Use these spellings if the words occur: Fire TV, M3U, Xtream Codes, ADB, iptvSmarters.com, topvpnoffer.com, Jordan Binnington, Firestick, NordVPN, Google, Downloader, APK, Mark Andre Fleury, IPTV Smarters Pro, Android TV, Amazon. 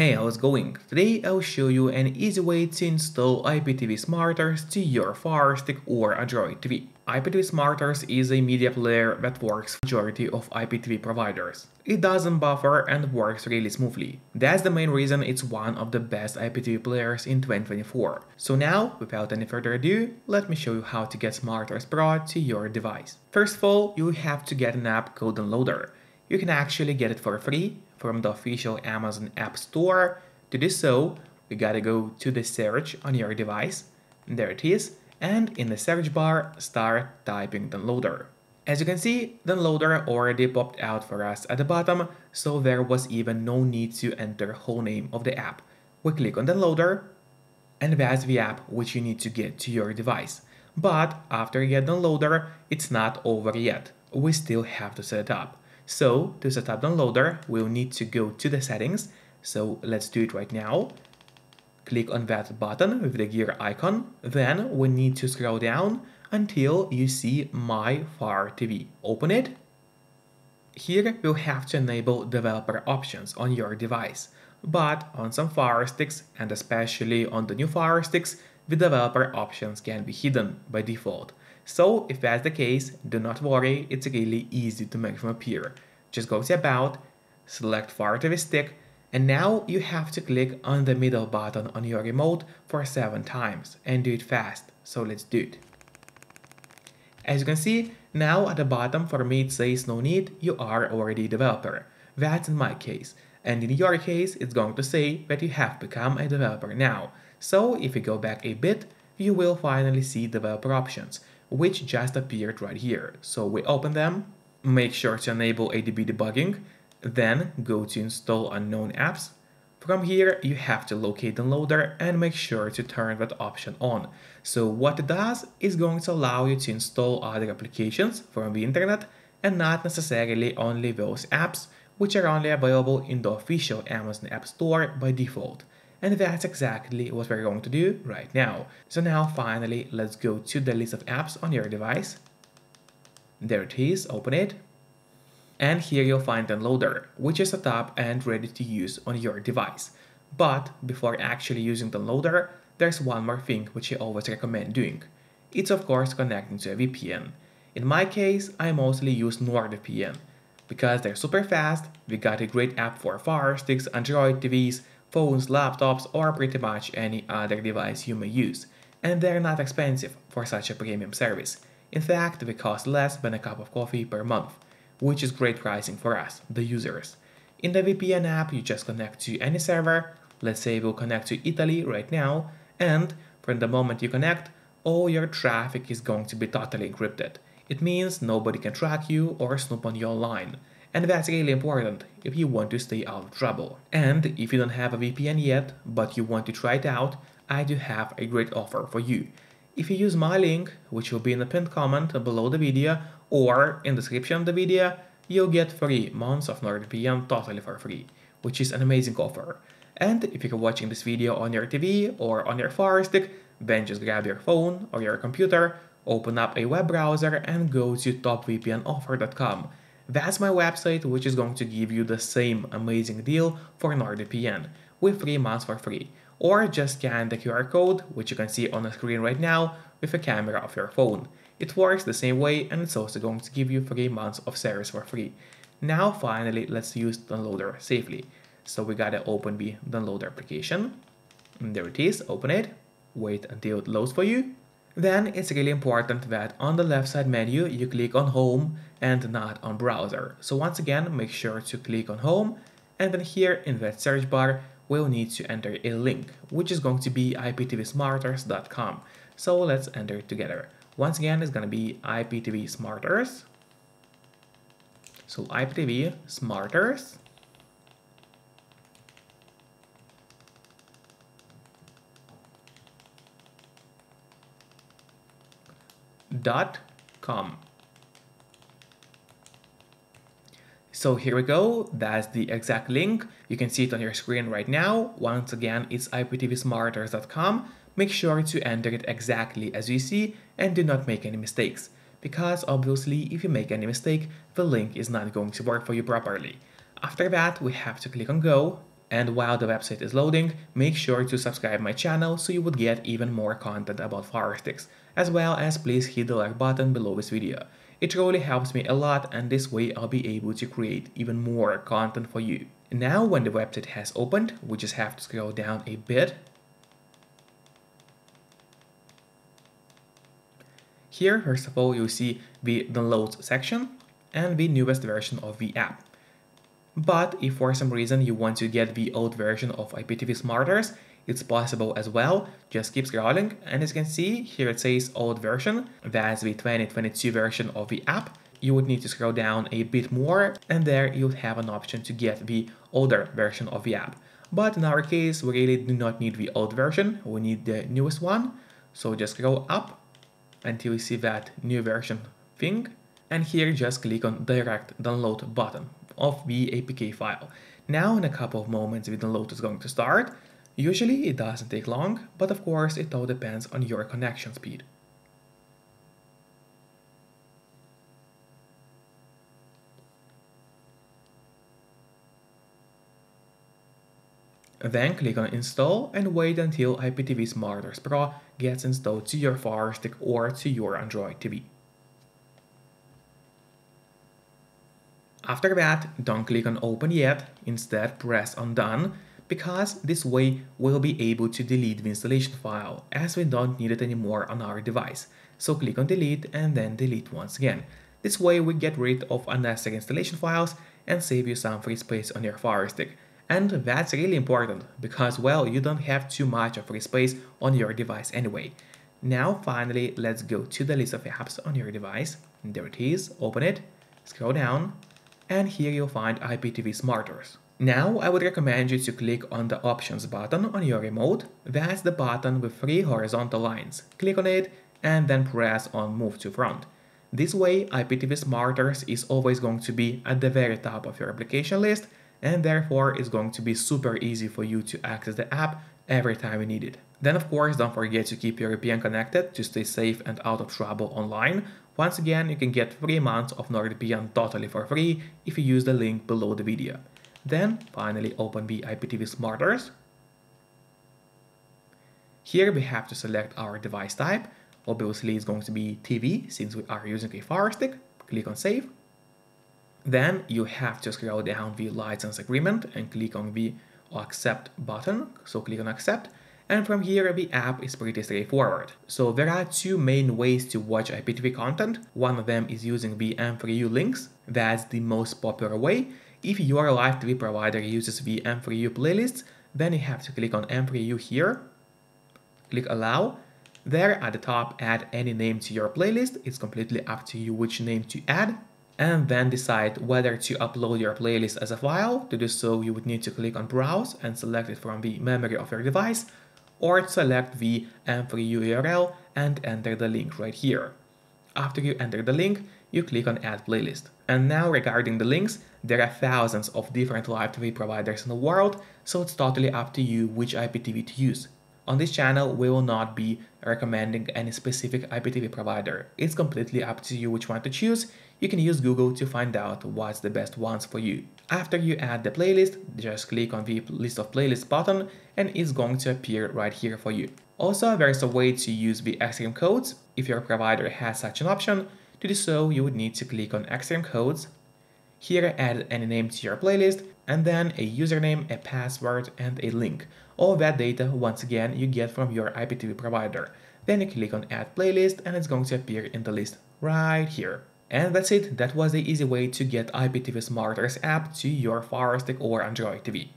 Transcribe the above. Hey, how's it going? Today I'll show you an easy way to install IPTV Smarters to your Firestick or Android TV. IPTV Smarters is a media player that works for the majority of IPTV providers. It doesn't buffer and works really smoothly. That's the main reason it's one of the best IPTV players in 2024. So now, without any further ado, let me show you how to get Smarters Pro to your device. First of all, you have to get an app called Downloader. You can actually get it for free from the official Amazon App Store. To do so, you gotta go to the search on your device. There it is. And in the search bar, start typing Downloader. As you can see, Downloader already popped out for us at the bottom, so there was even no need to enter whole name of the app. We click on Downloader, and that's the app which you need to get to your device. But after you get Downloader, it's not over yet. We still have to set it up. So, to set up Downloader, we'll need to go to the settings, so let's do it right now. Click on that button with the gear icon, then we need to scroll down until you see My Fire TV. Open it. Here, you'll have to enable developer options on your device, but on some Firesticks, and especially on the new Firesticks, the developer options can be hidden by default. So if that's the case, do not worry, it's really easy to make them appear. Just go to About, select Fire TV Stick, and now you have to click on the middle button on your remote for 7 times and do it fast, so let's do it. As you can see, now at the bottom for me it says no need, you are already a developer. That's in my case, and in your case it's going to say that you have become a developer now. So if you go back a bit, you will finally see developer options, which just appeared right here. So we open them, make sure to enable ADB debugging, then go to install unknown apps. From here, you have to locate Downloader and make sure to turn that option on. So what it does is going to allow you to install other applications from the internet and not necessarily only those apps, which are only available in the official Amazon App Store by default. And that's exactly what we're going to do right now. So now finally, let's go to the list of apps on your device. There it is, open it. And here you'll find Downloader, which is set up and ready to use on your device. But before actually using Downloader, there's one more thing which I always recommend doing. It's of course connecting to a VPN. In my case, I mostly use NordVPN. Because they're super fast, we got a great app for Firesticks, Android TVs, phones, laptops, or pretty much any other device you may use, and they're not expensive for such a premium service. In fact, they cost less than a cup of coffee per month, which is great pricing for us, the users. In the VPN app, you just connect to any server. Let's say we'll connect to Italy right now, and from the moment you connect, all your traffic is going to be totally encrypted. It means nobody can track you or snoop on you online. And that's really important if you want to stay out of trouble. And if you don't have a VPN yet, but you want to try it out, I do have a great offer for you. If you use my link, which will be in the pinned comment below the video or in the description of the video, you'll get 3 months of NordVPN totally for free, which is an amazing offer. And if you're watching this video on your TV or on your Firestick, then just grab your phone or your computer, open up a web browser and go to topvpnoffer.com. That's my website, which is going to give you the same amazing deal for NordVPN with 3 months for free. Or just scan the QR code, which you can see on the screen right now, with a camera of your phone. It works the same way and it's also going to give you 3 months of service for free. Now finally, let's use Downloader safely. So we gotta open the Downloader application. And there it is, open it, wait until it loads for you. Then it's really important that on the left side menu you click on Home and not on Browser. So once again, make sure to click on Home, and then here in that search bar we'll need to enter a link, which is going to be iptvSmarters.com. So let's enter it together. Once again, it's going to be IPTV Smarters. So IPTV Smarters. .com. So here we go, that's the exact link, you can see it on your screen right now. Once again, it's iptvsmarters.com. Make sure to enter it exactly as you see and do not make any mistakes, because obviously if you make any mistake, the link is not going to work for you properly. After that, we have to click on Go, And while the website is loading, make sure to subscribe my channel so you would get even more content about Firesticks, as well as please hit the like button below this video. It really helps me a lot, and this way I'll be able to create even more content for you. Now when the website has opened, we just have to scroll down a bit. Here, first of all, you'll see the downloads section and the newest version of the app. But if for some reason you want to get the old version of IPTV Smarters, it's possible as well. Just keep scrolling, and as you can see, here it says old version. That's the 2022 version of the app. You would need to scroll down a bit more, and there you'd have an option to get the older version of the app. But in our case, we really do not need the old version, we need the newest one. So just scroll up until you see that new version thing, and here just click on direct download button of the APK file. Now in a couple of moments the download is going to start. Usually it doesn't take long, but of course it all depends on your connection speed. Then click on install and wait until IPTV Smarters Pro gets installed to your Firestick or to your Android TV. After that, don't click on open yet, instead press on done, because this way we'll be able to delete the installation file as we don't need it anymore on our device. So click on delete and then delete once again. This way we get rid of unnecessary installation files and save you some free space on your Firestick. And that's really important because, well, you don't have too much of free space on your device anyway. Now finally, let's go to the list of apps on your device. There it is, open it, scroll down. And here you'll find IPTV Smarters. Now I would recommend you to click on the options button on your remote. That's the button with three horizontal lines. Click on it and then press on move to front. This way IPTV Smarters is always going to be at the very top of your application list, and therefore it's going to be super easy for you to access the app every time you need it. Then of course don't forget to keep your VPN connected to stay safe and out of trouble online. Once again, you can get 3 months of NordVPN totally for free if you use the link below the video. Then finally open the IPTV Smarters. Here we have to select our device type. Obviously it's going to be TV since we are using a Firestick. Click on save. Then you have to scroll down the license agreement and click on the accept button. So click on accept. And from here, the app is pretty straightforward. So there are 2 main ways to watch IPTV content. One of them is using the M3U links. That's the most popular way. If your live TV provider uses the M3U playlists, then you have to click on M3U here. Click allow. There at the top, add any name to your playlist. It's completely up to you which name to add. And then decide whether to upload your playlist as a file. To do so, you would need to click on browse and select it from the memory of your device, or select the M3U URL and enter the link right here. After you enter the link, you click on add playlist. And now regarding the links, there are thousands of different live TV providers in the world, so it's totally up to you which IPTV to use. On this channel, we will not be recommending any specific IPTV provider. It's completely up to you which one to choose. You can use Google to find out what's the best ones for you. After you add the playlist, just click on the list of playlists button and it's going to appear right here for you. Also, there's a way to use the Xtream codes if your provider has such an option. To do so, you would need to click on Xtream codes. Here, add any name to your playlist and then a username, a password and a link. All that data, once again, you get from your IPTV provider. Then you click on add playlist and it's going to appear in the list right here. And that's it, that was the easy way to get IPTV Smarters app to your Firestick or Android TV.